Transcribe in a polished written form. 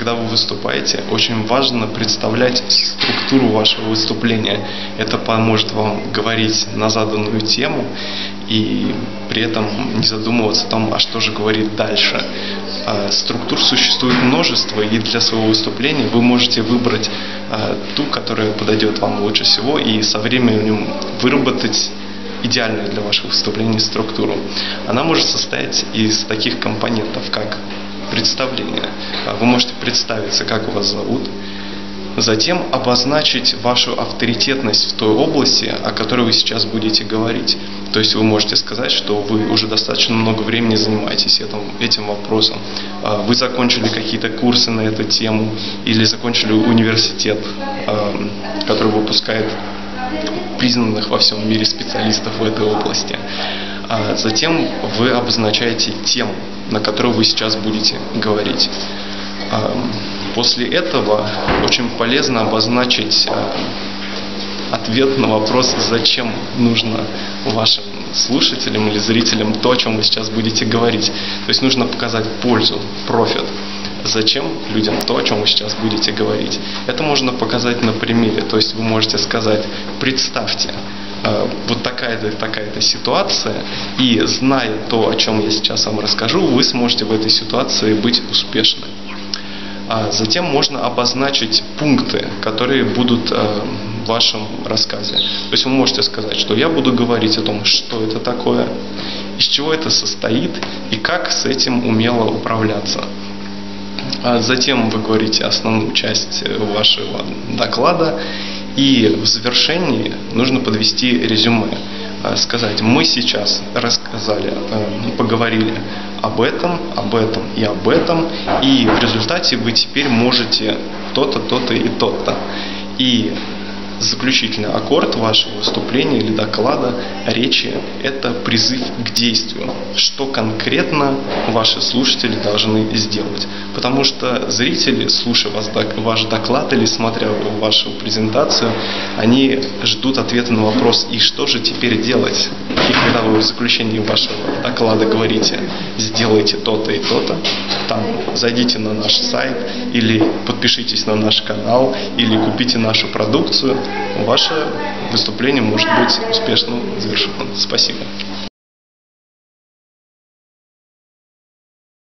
когда вы выступаете, очень важно представлять структуру вашего выступления. Это поможет вам говорить на заданную тему и при этом не задумываться о том, а что же говорить дальше. Структур существует множество, и для своего выступления вы можете выбрать ту, которая подойдет вам лучше всего, и со временем выработать идеальную для ваших выступлений структуру. Она может состоять из таких компонентов, как представление. Вы можете представиться, как вас зовут, затем обозначить вашу авторитетность в той области, о которой вы сейчас будете говорить. То есть вы можете сказать, что вы уже достаточно много времени занимаетесь этим вопросом. Вы закончили какие-то курсы на эту тему или закончили университет, который выпускает признанных во всем мире специалистов в этой области. Затем вы обозначаете тему, на которую вы сейчас будете говорить. После этого очень полезно обозначить ответ на вопрос, зачем нужно вашим слушателям или зрителям то, о чем вы сейчас будете говорить. То есть нужно показать пользу, профит. Зачем людям то, о чем вы сейчас будете говорить? Это можно показать на примере. То есть вы можете сказать, представьте, вот такая-то и такая-то ситуация, и зная то, о чем я сейчас вам расскажу, вы сможете в этой ситуации быть успешны. Затем можно обозначить пункты, которые будут в вашем рассказе. То есть вы можете сказать, что я буду говорить о том, что это такое, из чего это состоит и как с этим умело управляться. Затем вы говорите основную часть вашего доклада, и в завершении нужно подвести резюме. Сказать, мы сейчас рассказали, поговорили об этом и об этом, и в результате вы теперь можете то-то, то-то и то-то. И заключительный аккорд вашего выступления или доклада, речи – это призыв к действию. Что конкретно ваши слушатели должны сделать? Потому что зрители, слушая ваш доклад или смотря вашу презентацию, они ждут ответа на вопрос «И что же теперь делать?» И когда вы в заключении вашего доклада говорите «Сделайте то-то и то-то», там «Зайдите на наш сайт» или «Подпишитесь на наш канал» или «Купите нашу продукцию», ваше выступление может быть успешно завершено. Спасибо.